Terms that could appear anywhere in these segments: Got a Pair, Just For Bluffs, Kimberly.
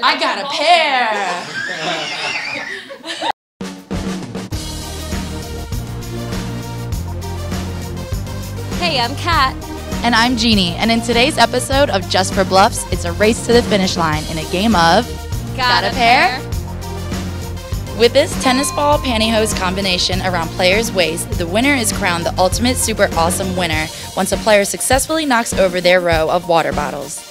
I got a pair. Hey, I'm Kat. And I'm Jeannie. And in today's episode of Just For Bluffs, it's a race to the finish line in a game of Got a pair? With this tennis ball pantyhose combination around players' waist, the winner is crowned the ultimate super awesome winner once a player successfully knocks over their row of water bottles.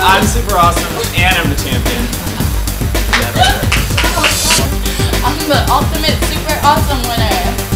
I'm super awesome, and I'm the champion. I'm the ultimate super awesome winner.